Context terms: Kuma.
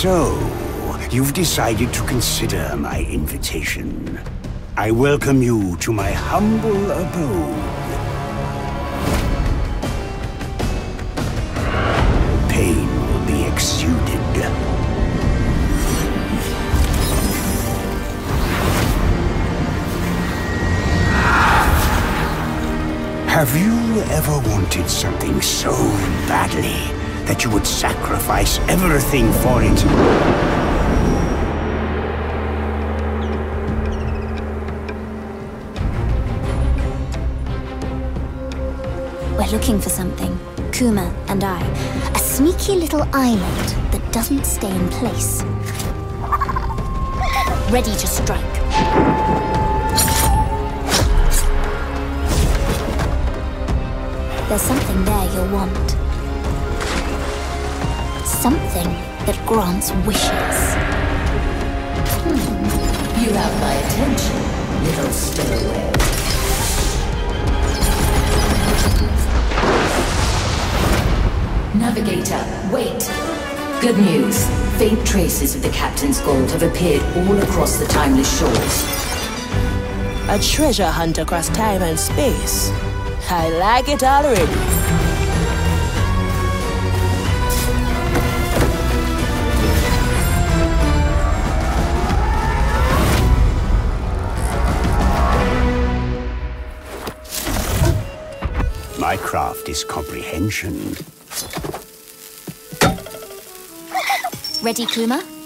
So, you've decided to consider my invitation. I welcome you to my humble abode. Pain will be exuded. Have you ever wanted something so badly that you would sacrifice everything for it? Looking for something, Kuma and I. A sneaky little island that doesn't stay in place. Ready to strike. There's something there you'll want. Something that grants wishes. You have my attention, little stowaway. Navigator, wait. Good news. Faint traces of the Captain's gold have appeared all across the timeless shores. A treasure hunt across time and space. I like it already. My craft is comprehension. Ready, Kuma?